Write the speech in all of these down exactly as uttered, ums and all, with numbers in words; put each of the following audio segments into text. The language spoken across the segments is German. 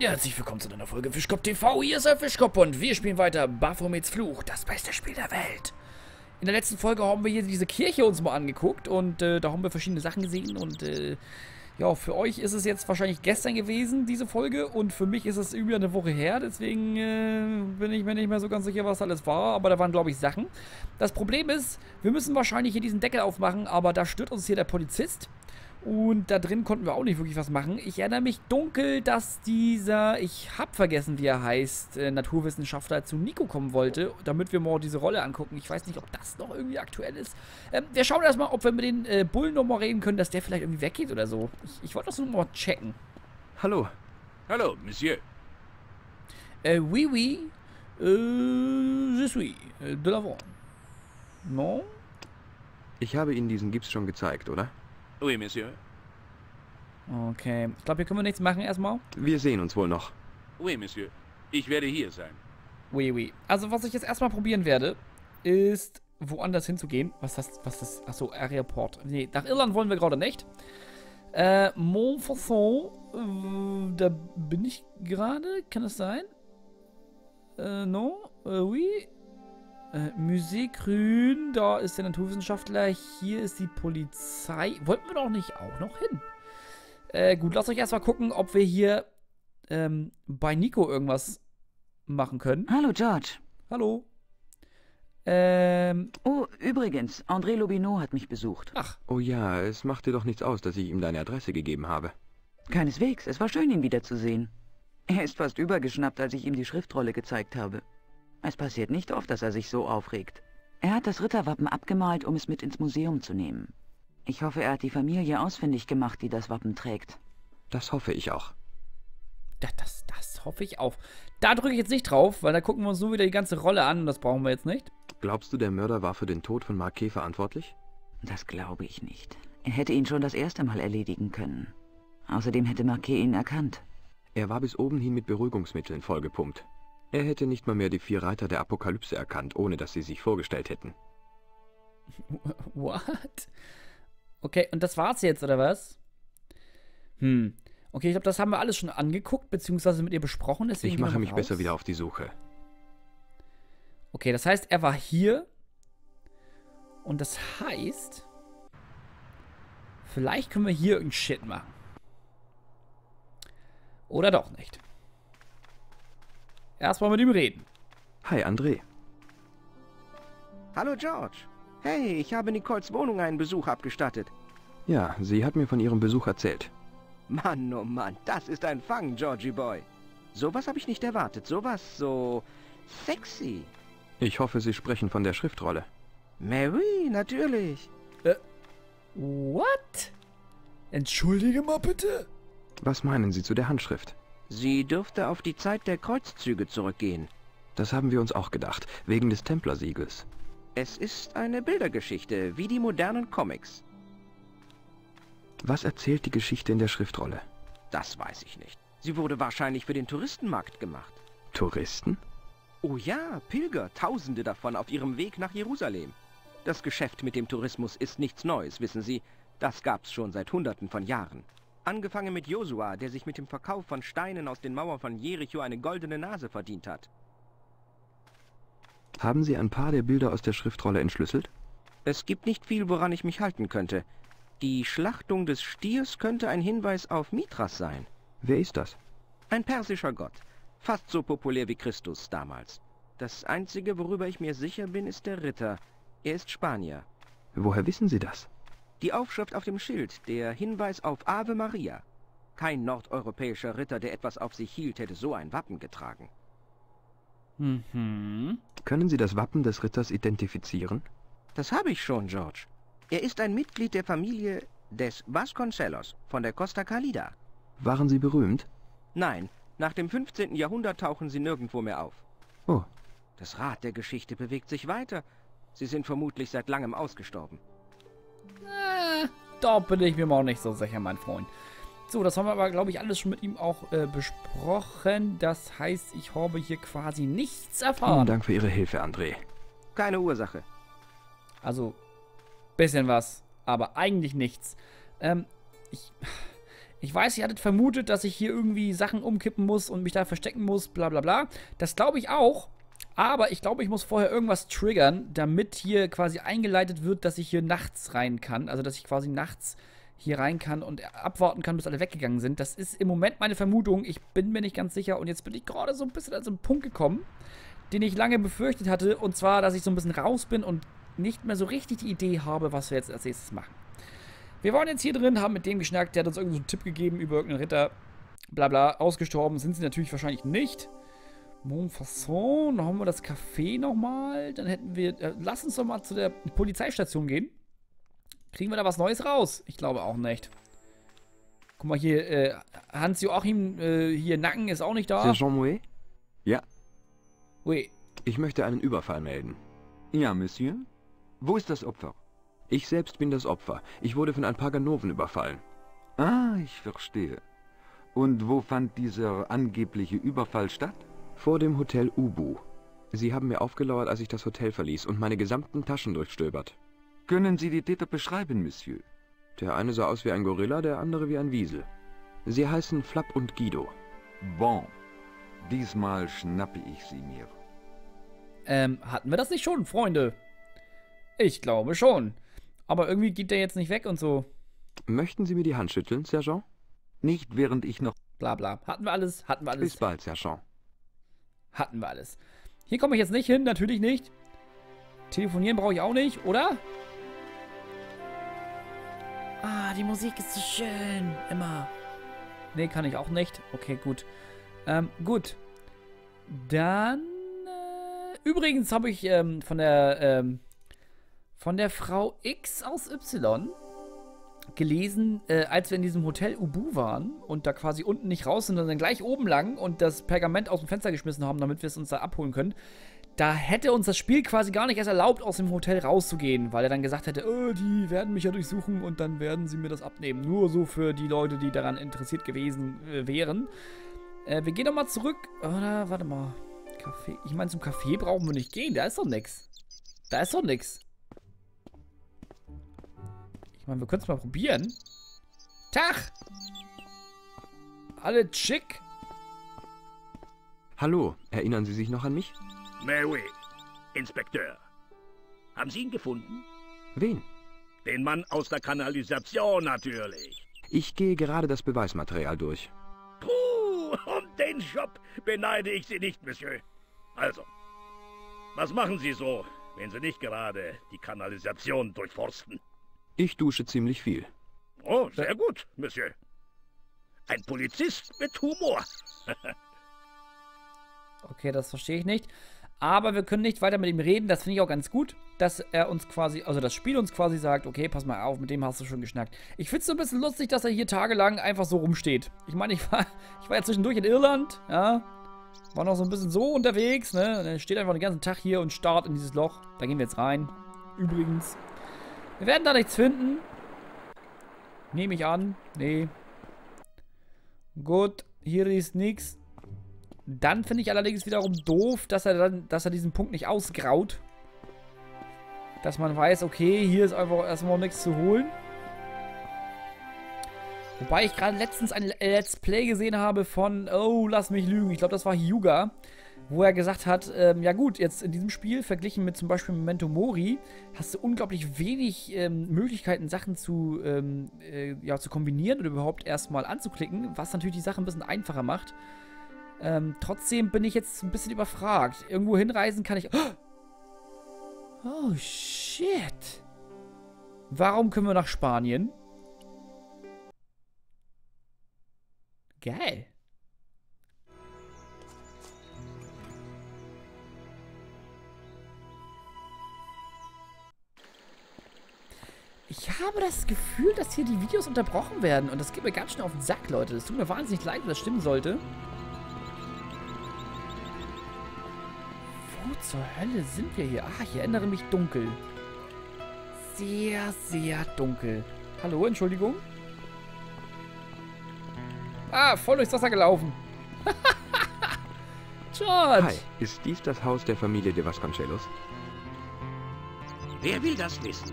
Ja, herzlich willkommen zu einer Folge Fischkopf T V. Hier ist der Fischkopf und wir spielen weiter Baphomet's Fluch, das beste Spiel der Welt. In der letzten Folge haben wir hier diese Kirche uns mal angeguckt und äh, da haben wir verschiedene Sachen gesehen. Und äh, ja, für euch ist es jetzt wahrscheinlich gestern gewesen, diese Folge. Und für mich ist es über eine Woche her, deswegen äh, bin ich mir nicht mehr so ganz sicher, was alles war. Aber da waren, glaube ich, Sachen. Das Problem ist, wir müssen wahrscheinlich hier diesen Deckel aufmachen, aber da stört uns hier der Polizist. Und da drin konnten wir auch nicht wirklich was machen. Ich erinnere mich dunkel, dass dieser, ich hab vergessen, wie er heißt, äh, Naturwissenschaftler zu Nico kommen wollte, damit wir mal diese Rolle angucken. Ich weiß nicht, ob das noch irgendwie aktuell ist. Ähm, wir schauen erstmal, ob wir mit den äh, Bullen nochmal reden können, dass der vielleicht irgendwie weggeht oder so. Ich, ich wollte das nur mal checken. Hallo. Hallo, Monsieur. Äh, oui, oui. Äh, je suis. De l'avant. Non? Ich habe Ihnen diesen Gips schon gezeigt, oder? Oui, Monsieur. Okay. Ich glaube, hier können wir nichts machen erstmal. Wir sehen uns wohl noch. Oui, Monsieur. Ich werde hier sein. Oui, oui. Also, was ich jetzt erstmal probieren werde, ist woanders hinzugehen. Was das, was das, achso, Airport. Nee, nach Irland wollen wir gerade nicht. Äh, Montfaucon, äh, da bin ich gerade. Kann das sein? Äh, non? Äh, oui? Äh, Musée Grün, da ist der Naturwissenschaftler, hier ist die Polizei. Wollten wir doch nicht auch noch hin? Äh, gut, lasst euch erstmal gucken, ob wir hier ähm, bei Nico irgendwas machen können. Hallo, George. Hallo. Ähm. Oh, übrigens, André Lobineau hat mich besucht. Ach. Oh ja, es macht dir doch nichts aus, dass ich ihm deine Adresse gegeben habe. Keineswegs, es war schön, ihn wiederzusehen. Er ist fast übergeschnappt, als ich ihm die Schriftrolle gezeigt habe. Es passiert nicht oft, dass er sich so aufregt. Er hat das Ritterwappen abgemalt, um es mit ins Museum zu nehmen. Ich hoffe, er hat die Familie ausfindig gemacht, die das Wappen trägt. Das hoffe ich auch. Das, das, das hoffe ich auch. Da drücke ich jetzt nicht drauf, weil da gucken wir uns so wieder die ganze Rolle an und das brauchen wir jetzt nicht. Glaubst du, der Mörder war für den Tod von Marquet verantwortlich? Das glaube ich nicht. Er hätte ihn schon das erste Mal erledigen können. Außerdem hätte Marquet ihn erkannt. Er war bis oben hin mit Beruhigungsmitteln vollgepumpt. Er hätte nicht mal mehr die vier Reiter der Apokalypse erkannt, ohne dass sie sich vorgestellt hätten. What? Okay, und das war's jetzt, oder was? Hm. Okay, ich glaube, das haben wir alles schon angeguckt, beziehungsweise mit ihr besprochen. Deswegen ich mache mich raus. Besser wieder auf die Suche. Okay, das heißt, er war hier. Und das heißt... Vielleicht können wir hier irgendeinen Shit machen. Oder doch nicht. Erstmal mit ihm reden. Hi, André. Hallo, George. Hey, ich habe Nicoles Wohnung einen Besuch abgestattet. Ja, sie hat mir von ihrem Besuch erzählt. Mann, oh Mann, das ist ein Fang, Georgie Boy. Sowas habe ich nicht erwartet. Sowas so sexy. Ich hoffe, Sie sprechen von der Schriftrolle. Mary, natürlich. Äh, what? Entschuldige mal bitte. Was meinen Sie zu der Handschrift? Sie dürfte auf die Zeit der Kreuzzüge zurückgehen. Das haben wir uns auch gedacht, wegen des Templersiegels. Es ist eine Bildergeschichte, wie die modernen Comics. Was erzählt die Geschichte in der Schriftrolle? Das weiß ich nicht. Sie wurde wahrscheinlich für den Touristenmarkt gemacht. Touristen? Oh ja, Pilger, tausende davon auf ihrem Weg nach Jerusalem. Das Geschäft mit dem Tourismus ist nichts Neues, wissen Sie. Das gab's schon seit Hunderten von Jahren. Angefangen mit Josua, der sich mit dem Verkauf von Steinen aus den Mauern von Jericho eine goldene Nase verdient hat. Haben Sie ein paar der Bilder aus der Schriftrolle entschlüsselt? Es gibt nicht viel, woran ich mich halten könnte. Die Schlachtung des Stiers könnte ein Hinweis auf Mithras sein. Wer ist das? Ein persischer Gott. Fast so populär wie Christus damals. Das Einzige, worüber ich mir sicher bin, ist der Ritter. Er ist Spanier. Woher wissen Sie das? Die Aufschrift auf dem Schild, der Hinweis auf Ave Maria. Kein nordeuropäischer Ritter, der etwas auf sich hielt, hätte so ein Wappen getragen. Mhm. Können Sie das Wappen des Ritters identifizieren? Das habe ich schon, George. Er ist ein Mitglied der Familie des Vasconcelos von der Costa Cálida. Waren Sie berühmt? Nein, nach dem fünfzehnten Jahrhundert tauchen sie nirgendwo mehr auf. Oh. Das Rad der Geschichte bewegt sich weiter. Sie sind vermutlich seit langem ausgestorben. Da bin ich mir mal auch nicht so sicher, mein Freund. So, das haben wir aber, glaube ich, alles schon mit ihm auch äh, besprochen. Das heißt, ich habe hier quasi nichts erfahren. Vielen Dank für Ihre Hilfe, André. Keine Ursache. Also, bisschen was, aber eigentlich nichts. Ähm, ich, Ich weiß, ihr hattet vermutet, dass ich hier irgendwie Sachen umkippen muss und mich da verstecken muss, bla bla bla. Das glaube ich auch. Aber ich glaube, ich muss vorher irgendwas triggern, damit hier quasi eingeleitet wird, dass ich hier nachts rein kann. Also, dass ich quasi nachts hier rein kann und abwarten kann, bis alle weggegangen sind. Das ist im Moment meine Vermutung. Ich bin mir nicht ganz sicher. Und jetzt bin ich gerade so ein bisschen an so einen Punkt gekommen, den ich lange befürchtet hatte. Und zwar, dass ich so ein bisschen raus bin und nicht mehr so richtig die Idee habe, was wir jetzt als nächstes machen. Wir waren jetzt hier drin, haben mit dem geschnackt. Der hat uns irgendeinen so Tipp gegeben über irgendeinen Ritter. Blabla, bla, ausgestorben sind sie natürlich wahrscheinlich nicht. Montfaucon, dann haben wir das Café nochmal. Dann hätten wir... Äh, lass uns doch mal zu der Polizeistation gehen. Kriegen wir da was Neues raus? Ich glaube auch nicht. Guck mal hier, äh, Hans-Joachim, äh, hier Nacken ist auch nicht da. Sergent Mouet? Ja. Oui. Ich möchte einen Überfall melden. Ja, Monsieur? Wo ist das Opfer? Ich selbst bin das Opfer. Ich wurde von ein paar Ganoven überfallen. Ah, ich verstehe. Und wo fand dieser angebliche Überfall statt? Vor dem Hotel Ubu. Sie haben mir aufgelauert, als ich das Hotel verließ und meine gesamten Taschen durchstöbert. Können Sie die Täter beschreiben, Monsieur? Der eine sah aus wie ein Gorilla, der andere wie ein Wiesel. Sie heißen Flapp und Guido. Bon. Diesmal schnappe ich sie mir. Ähm, hatten wir das nicht schon, Freunde? Ich glaube schon. Aber irgendwie geht der jetzt nicht weg und so. Möchten Sie mir die Hand schütteln, Sergent? Nicht, während ich noch... Bla bla. Hatten wir alles, hatten wir alles. Bis bald, Sergent. Hatten wir alles. Hier komme ich jetzt nicht hin, natürlich nicht. Telefonieren brauche ich auch nicht, oder? Ah, die Musik ist so schön. Immer. Nee, kann ich auch nicht. Okay, gut. Ähm, gut. Dann... Äh, übrigens habe ich ähm, von der... Ähm, von der Frau X aus Y gelesen, äh, als wir in diesem Hotel Ubu waren und da quasi unten nicht raus sind, sondern gleich oben lang und das Pergament aus dem Fenster geschmissen haben, damit wir es uns da abholen können. Da hätte uns das Spiel quasi gar nicht erst erlaubt, aus dem Hotel rauszugehen, weil er dann gesagt hätte, oh, die werden mich ja durchsuchen und dann werden sie mir das abnehmen. Nur so für die Leute, die daran interessiert gewesen äh, wären. Äh, wir gehen doch mal zurück. Oder, warte mal. Café. Ich meine, zum Café brauchen wir nicht gehen. Da ist doch nichts. Da ist doch nichts. Ich meine, wir können es mal probieren. Tag! Alle schick! Hallo, erinnern Sie sich noch an mich? Mary, Inspekteur. Haben Sie ihn gefunden? Wen? Den Mann aus der Kanalisation natürlich. Ich gehe gerade das Beweismaterial durch. Puh, um den Job beneide ich Sie nicht, Monsieur. Also, was machen Sie so, wenn Sie nicht gerade die Kanalisation durchforsten? Ich dusche ziemlich viel. Oh, sehr gut, Monsieur. Ein Polizist mit Humor. Okay, das verstehe ich nicht. Aber wir können nicht weiter mit ihm reden. Das finde ich auch ganz gut, dass er uns quasi, also das Spiel uns quasi sagt, okay, pass mal auf, mit dem hast du schon geschnackt. Ich finde es so ein bisschen lustig, dass er hier tagelang einfach so rumsteht. Ich meine, ich war, ich war ja zwischendurch in Irland, ja. War noch so ein bisschen so unterwegs, ne. Und er steht einfach den ganzen Tag hier und starrt in dieses Loch. Da gehen wir jetzt rein. Übrigens... Wir werden da nichts finden. Nehme ich an. Nee. Gut, hier ist nichts. Dann finde ich allerdings wiederum doof, dass er dann, dass er diesen Punkt nicht ausgraut. Dass man weiß, okay, hier ist einfach erstmal nichts zu holen. Wobei ich gerade letztens ein Let's Play gesehen habe von, oh, lass mich lügen. Ich glaube, das war Yuga. Wo er gesagt hat, ähm, ja gut, jetzt in diesem Spiel, verglichen mit zum Beispiel Memento Mori, hast du unglaublich wenig ähm, Möglichkeiten, Sachen zu, ähm, äh, ja, zu kombinieren oder überhaupt erstmal anzuklicken, was natürlich die Sache ein bisschen einfacher macht. Ähm, trotzdem bin ich jetzt ein bisschen überfragt. Irgendwo hinreisen kann ich... Oh, shit. Warum können wir nach Spanien? Geil. Ich habe das Gefühl, dass hier die Videos unterbrochen werden. Und das geht mir ganz schnell auf den Sack, Leute. Das tut mir wahnsinnig leid, wenn das stimmen sollte. Wo zur Hölle sind wir hier? Ah, ich erinnere mich dunkel. Sehr, sehr dunkel. Hallo, Entschuldigung. Ah, voll durchs Wasser gelaufen. George! Hi, ist dies das Haus der Familie de Vasconcelos? Wer will das wissen?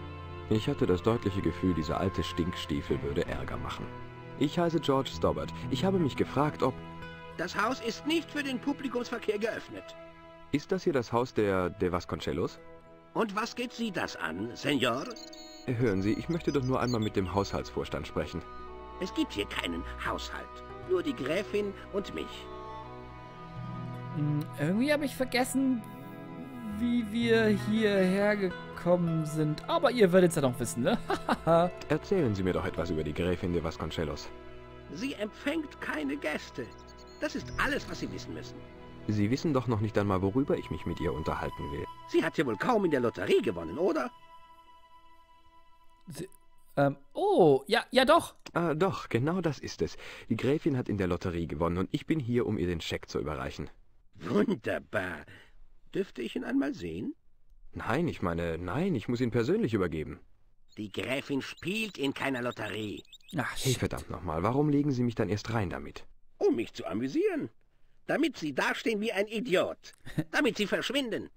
Ich hatte das deutliche Gefühl, dieser alte Stinkstiefel würde Ärger machen. Ich heiße George Stobbart. Ich habe mich gefragt, ob... Das Haus ist nicht für den Publikumsverkehr geöffnet. Ist das hier das Haus der de Vasconcelos? Und was geht Sie das an, Senor? Hören Sie, ich möchte doch nur einmal mit dem Haushaltsvorstand sprechen. Es gibt hier keinen Haushalt. Nur die Gräfin und mich. Hm, irgendwie habe ich vergessen, wie wir hierher gekommen sind. Aber ihr werdet es ja noch wissen, ne? Erzählen Sie mir doch etwas über die Gräfin de Vasconcelos. Sie empfängt keine Gäste. Das ist alles, was Sie wissen müssen. Sie wissen doch noch nicht einmal, worüber ich mich mit ihr unterhalten will. Sie hat ja wohl kaum in der Lotterie gewonnen, oder? Sie, ähm, oh, ja, ja doch. Ah, doch, genau das ist es. Die Gräfin hat in der Lotterie gewonnen und ich bin hier, um ihr den Scheck zu überreichen. Wunderbar. Dürfte ich ihn einmal sehen? Nein, ich meine, nein, ich muss ihn persönlich übergeben. Die Gräfin spielt in keiner Lotterie. Ach, hey, verdammt nochmal, warum legen Sie mich dann erst rein damit? Um mich zu amüsieren. Damit Sie dastehen wie ein Idiot. Damit Sie verschwinden.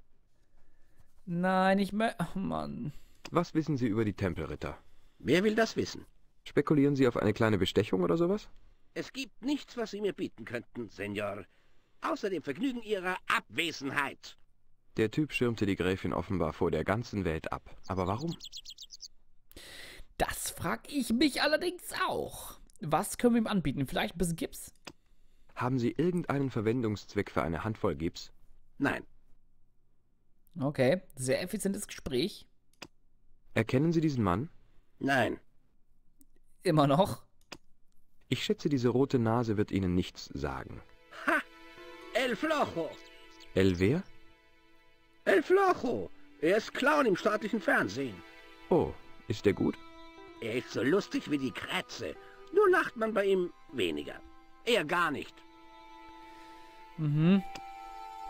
Nein, ich möchte... Ach, Mann. Was wissen Sie über die Tempelritter? Wer will das wissen? Spekulieren Sie auf eine kleine Bestechung oder sowas? Es gibt nichts, was Sie mir bieten könnten, Senor. Außer dem Vergnügen Ihrer Abwesenheit. Der Typ schirmte die Gräfin offenbar vor der ganzen Welt ab. Aber warum? Das frag ich mich allerdings auch. Was können wir ihm anbieten? Vielleicht ein bisschen Gips? Haben Sie irgendeinen Verwendungszweck für eine Handvoll Gips? Nein. Okay, sehr effizientes Gespräch. Erkennen Sie diesen Mann? Nein. Immer noch? Ich schätze, diese rote Nase wird Ihnen nichts sagen. Ha! El Flojo! El wer? El Flojo! Er ist Clown im staatlichen Fernsehen. Oh, ist der gut? Er ist so lustig wie die Krätze. Nur lacht man bei ihm weniger. Eher gar nicht. Mhm.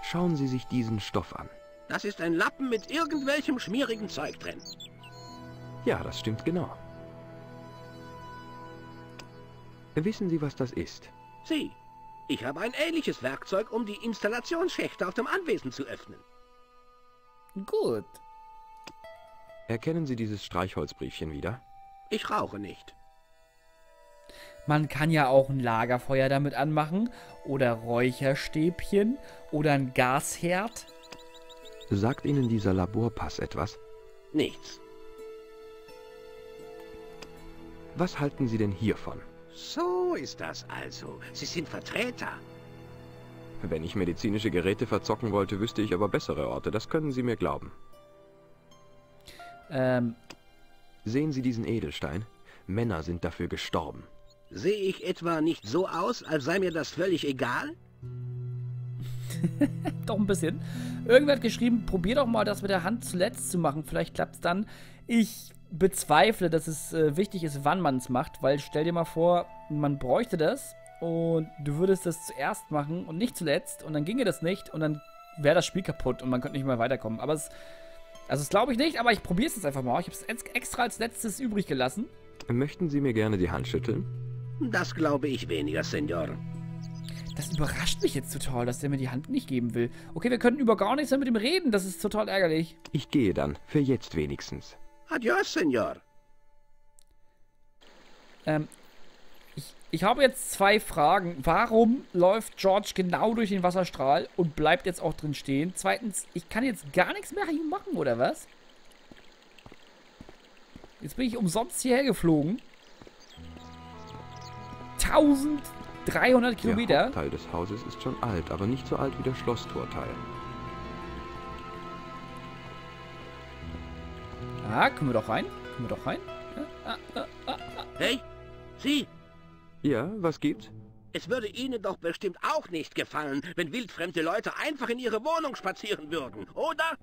Schauen Sie sich diesen Stoff an. Das ist ein Lappen mit irgendwelchem schmierigen Zeug drin. Ja, das stimmt genau. Wissen Sie, was das ist? Sie. Ich habe ein ähnliches Werkzeug, um die Installationsschächte auf dem Anwesen zu öffnen. Gut. Erkennen Sie dieses Streichholzbriefchen wieder? Ich rauche nicht. Man kann ja auch ein Lagerfeuer damit anmachen oder Räucherstäbchen oder ein Gasherd. Sagt Ihnen dieser Laborpass etwas? Nichts. Was halten Sie denn hiervon? So ist das also. Sie sind Vertreter. Wenn ich medizinische Geräte verzocken wollte, wüsste ich aber bessere Orte. Das können Sie mir glauben. Ähm. Sehen Sie diesen Edelstein? Männer sind dafür gestorben. Sehe ich etwa nicht so aus, als sei mir das völlig egal? Doch ein bisschen. Irgendwer hat geschrieben, probier doch mal das mit der Hand zuletzt zu machen. Vielleicht klappt's dann. Ich bezweifle, dass es äh, wichtig ist, wann man es macht, weil stell dir mal vor, man bräuchte das und du würdest das zuerst machen und nicht zuletzt und dann ginge das nicht und dann wäre das Spiel kaputt und man könnte nicht mehr weiterkommen. Aber es, also es glaube ich nicht, aber ich probiere es jetzt einfach mal. Ich habe es extra als letztes übrig gelassen. Möchten Sie mir gerne die Hand schütteln? Das glaube ich weniger, Senor. Das überrascht mich jetzt total, dass der mir die Hand nicht geben will. Okay, wir können über gar nichts mehr mit ihm reden. Das ist total ärgerlich. Ich gehe dann. Für jetzt wenigstens. Adios, Senor. Ähm, ich, ich habe jetzt zwei Fragen. Warum läuft George genau durch den Wasserstrahl und bleibt jetzt auch drin stehen? Zweitens, ich kann jetzt gar nichts mehr hier machen, oder was? Jetzt bin ich umsonst hierher geflogen. tausenddreihundert Kilometer. Der Hauptteil des Hauses ist schon alt, aber nicht so alt wie der Schlosstorteil. Ah, können wir doch rein? Können wir doch rein? Ah, ah, ah, ah. Hey, Sie! Ja, was gibt's? Es würde Ihnen doch bestimmt auch nicht gefallen, wenn wildfremde Leute einfach in Ihre Wohnung spazieren würden, oder?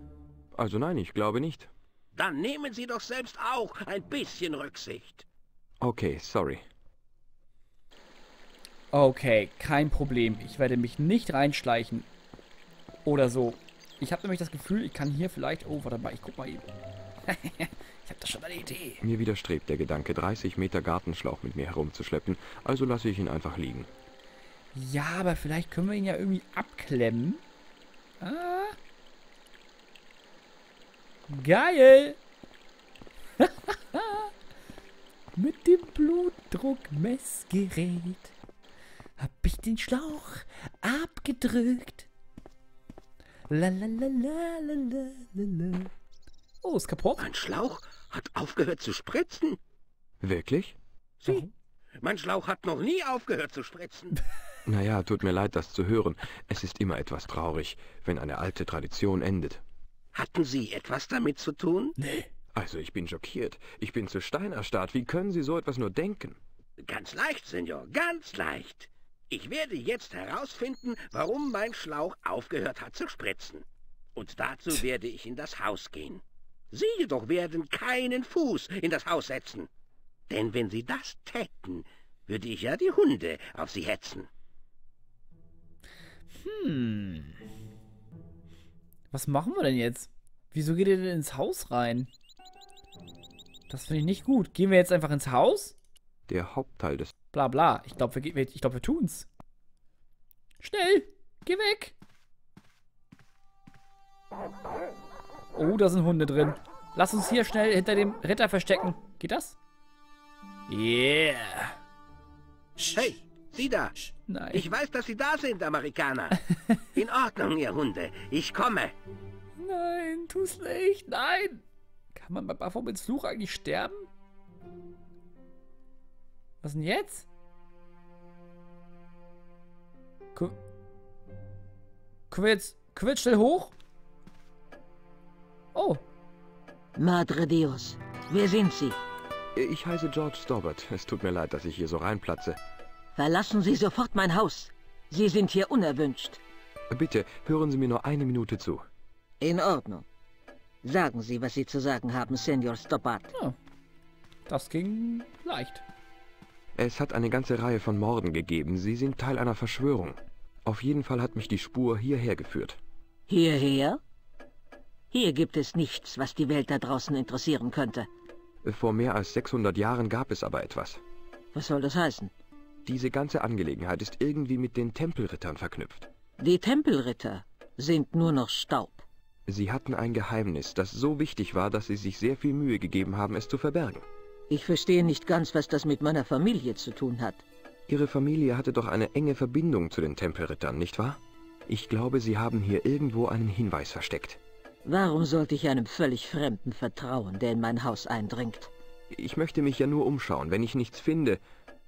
Also nein, ich glaube nicht. Dann nehmen Sie doch selbst auch ein bisschen Rücksicht. Okay, sorry. Okay, kein Problem. Ich werde mich nicht reinschleichen. Oder so. Ich habe nämlich das Gefühl, ich kann hier vielleicht... Oh, warte mal, ich guck mal eben. Ich habe da schon eine Idee. Mir widerstrebt der Gedanke, dreißig Meter Gartenschlauch mit mir herumzuschleppen. Also lasse ich ihn einfach liegen. Ja, aber vielleicht können wir ihn ja irgendwie abklemmen. Ah. Geil. Mit dem Blutdruckmessgerät hab ich den Schlauch abgedrückt. La la la la la la la. Oh, ist kaputt. Mein Schlauch hat aufgehört zu spritzen. Wirklich? Sie? Mhm. Mein Schlauch hat noch nie aufgehört zu spritzen. Naja, tut mir leid, das zu hören. Es ist immer etwas traurig, wenn eine alte Tradition endet. Hatten Sie etwas damit zu tun? Nee. Also ich bin schockiert. Ich bin zu Stein erstarrt. Wie können Sie so etwas nur denken? Ganz leicht, Senor, ganz leicht. Ich werde jetzt herausfinden, warum mein Schlauch aufgehört hat zu spritzen. Und dazu werde ich in das Haus gehen. Sie jedoch werden keinen Fuß in das Haus setzen. Denn wenn Sie das täten, würde ich ja die Hunde auf Sie hetzen. Hm. Was machen wir denn jetzt? Wieso geht ihr denn ins Haus rein? Das finde ich nicht gut. Gehen wir jetzt einfach ins Haus? Der Hauptteil des... Bla bla. Ich glaube, wir, ich glaub, wir tun's. Schnell! Geh weg! Oh, da sind Hunde drin. Lass uns hier schnell hinter dem Ritter verstecken. Geht das? Yeah! Hey, Sie da! Nein. Ich weiß, dass Sie da sind, Amerikaner. In Ordnung, ihr Hunde. Ich komme. Nein, tu's nicht. Nein! Kann man bei Baphomet's Fluch eigentlich sterben? Was denn jetzt? Können wir jetzt, können wir jetzt schnell hoch? Oh. Madre Dios, wer sind Sie? Ich heiße George Stobart. Es tut mir leid, dass ich hier so reinplatze. Verlassen Sie sofort mein Haus. Sie sind hier unerwünscht. Bitte, hören Sie mir nur eine Minute zu. In Ordnung. Sagen Sie, was Sie zu sagen haben, Senor Stobart. Ja. Das ging leicht. Es hat eine ganze Reihe von Morden gegeben. Sie sind Teil einer Verschwörung. Auf jeden Fall hat mich die Spur hierher geführt. Hierher? Hier gibt es nichts, was die Welt da draußen interessieren könnte. Vor mehr als sechshundert Jahren gab es aber etwas. Was soll das heißen? Diese ganze Angelegenheit ist irgendwie mit den Tempelrittern verknüpft. Die Tempelritter sind nur noch Staub. Sie hatten ein Geheimnis, das so wichtig war, dass sie sich sehr viel Mühe gegeben haben, es zu verbergen. Ich verstehe nicht ganz, was das mit meiner Familie zu tun hat. Ihre Familie hatte doch eine enge Verbindung zu den Tempelrittern, nicht wahr? Ich glaube, Sie haben hier irgendwo einen Hinweis versteckt. Warum sollte ich einem völlig Fremden vertrauen, der in mein Haus eindringt? Ich möchte mich ja nur umschauen, wenn ich nichts finde.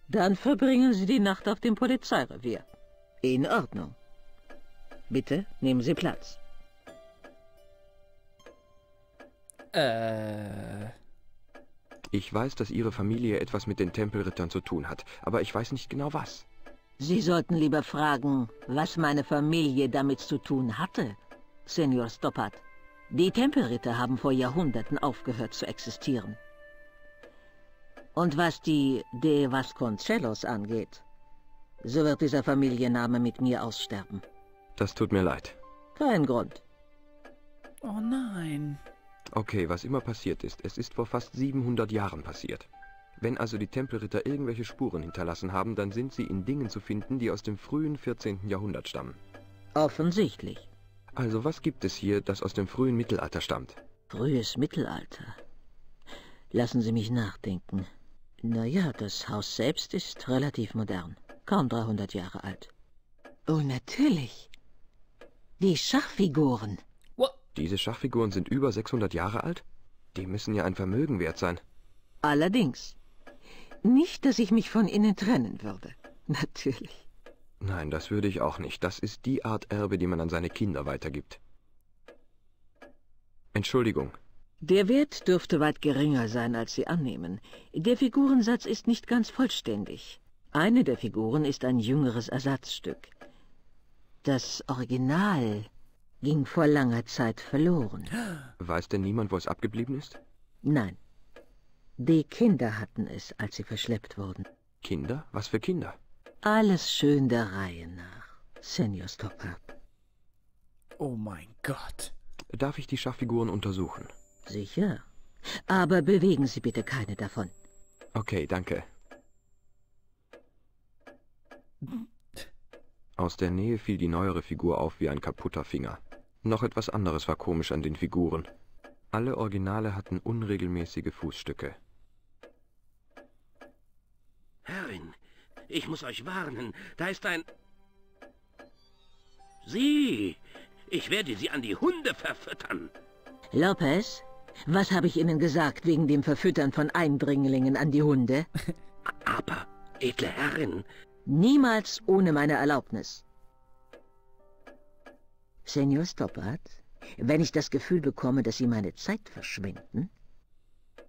Dann verbringen Sie die Nacht auf dem Polizeirevier. In Ordnung. Bitte nehmen Sie Platz. Äh... Ich weiß, dass Ihre Familie etwas mit den Tempelrittern zu tun hat, aber ich weiß nicht genau was. Sie sollten lieber fragen, was meine Familie damit zu tun hatte, Senor Stobart. Die Tempelritter haben vor Jahrhunderten aufgehört zu existieren. Und was die de Vasconcelos angeht, so wird dieser Familienname mit mir aussterben. Das tut mir leid. Kein Grund. Oh nein... Okay, was immer passiert ist, es ist vor fast siebenhundert Jahren passiert. Wenn also die Tempelritter irgendwelche Spuren hinterlassen haben, dann sind sie in Dingen zu finden, die aus dem frühen vierzehnten Jahrhundert stammen. Offensichtlich. Also was gibt es hier, das aus dem frühen Mittelalter stammt? Frühes Mittelalter? Lassen Sie mich nachdenken. Naja, das Haus selbst ist relativ modern. Kaum dreihundert Jahre alt. Oh, natürlich. Die Schachfiguren. Diese Schachfiguren sind über sechshundert Jahre alt? Die müssen ja ein Vermögen wert sein. Allerdings. Nicht, dass ich mich von ihnen trennen würde. Natürlich. Nein, das würde ich auch nicht. Das ist die Art Erbe, die man an seine Kinder weitergibt. Entschuldigung. Der Wert dürfte weit geringer sein, als Sie annehmen. Der Figurensatz ist nicht ganz vollständig. Eine der Figuren ist ein jüngeres Ersatzstück. Das Original... ging vor langer Zeit verloren. Weiß denn niemand, wo es abgeblieben ist? Nein. Die Kinder hatten es, als sie verschleppt wurden. Kinder? Was für Kinder? Alles schön der Reihe nach, Senor Stopper. Oh mein Gott. Darf ich die Schachfiguren untersuchen? Sicher. Aber bewegen Sie bitte keine davon. Okay, danke. Aus der Nähe fiel die neuere Figur auf wie ein kaputter Finger. Noch etwas anderes war komisch an den Figuren. Alle Originale hatten unregelmäßige Fußstücke. Ich muss euch warnen. Da ist ein... Sie! Ich werde sie an die Hunde verfüttern. Lopez, was habe ich Ihnen gesagt wegen dem Verfüttern von Eindringlingen an die Hunde? Aber, edle Herrin... Niemals ohne meine Erlaubnis. Senor Stoppard, wenn ich das Gefühl bekomme, dass Sie meine Zeit verschwenden,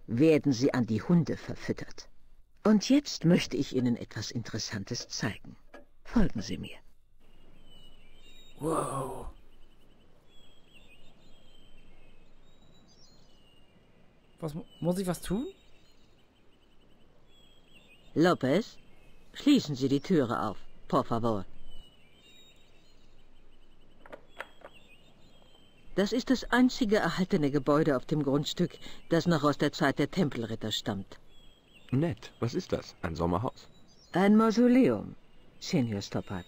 werden Sie an die Hunde verfüttert. Und jetzt möchte ich Ihnen etwas Interessantes zeigen. Folgen Sie mir. Wow. Was, muss ich was tun? Lopez, schließen Sie die Türe auf, por favor. Das ist das einzige erhaltene Gebäude auf dem Grundstück, das noch aus der Zeit der Tempelritter stammt. Nett, was ist das? Ein Sommerhaus? Ein Mausoleum, Senor Stoppard.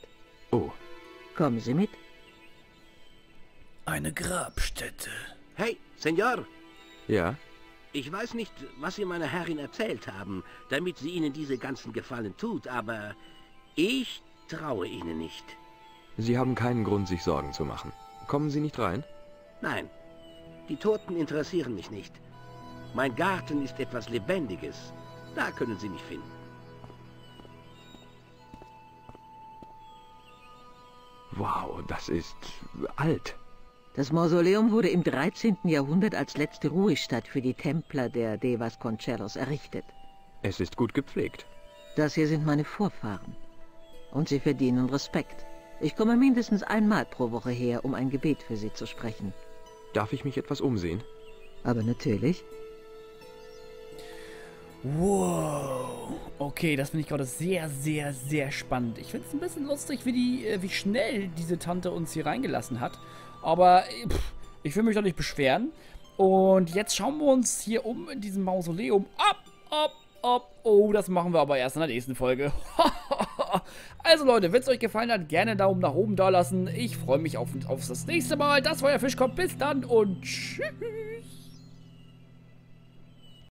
Oh. Kommen Sie mit. Eine Grabstätte. Hey, Senor! Ja? Ich weiß nicht, was Sie meiner Herrin erzählt haben, damit sie Ihnen diese ganzen Gefallen tut, aber ich traue Ihnen nicht. Sie haben keinen Grund, sich Sorgen zu machen. Kommen Sie nicht rein? Nein, die Toten interessieren mich nicht. Mein Garten ist etwas Lebendiges. Da können Sie mich finden. Wow, das ist alt. Das Mausoleum wurde im dreizehnten Jahrhundert als letzte Ruhestadt für die Templer der de Vasconcelos errichtet. Es ist gut gepflegt. Das hier sind meine Vorfahren. Und sie verdienen Respekt. Ich komme mindestens einmal pro Woche her, um ein Gebet für sie zu sprechen. Darf ich mich etwas umsehen? Aber natürlich. Wow. Okay, das finde ich gerade sehr, sehr, sehr spannend. Ich finde es ein bisschen lustig, wie, die, wie schnell diese Tante uns hier reingelassen hat. Aber pff, ich will mich doch nicht beschweren. Und jetzt schauen wir uns hier um in diesem Mausoleum. Ab, ab, ab. Oh, das machen wir aber erst in der nächsten Folge. Also Leute, wenn es euch gefallen hat, gerne Daumen nach oben da lassen. Ich freue mich auf, auf das nächste Mal. Das war euer Fischkopf. Bis dann und tschüss.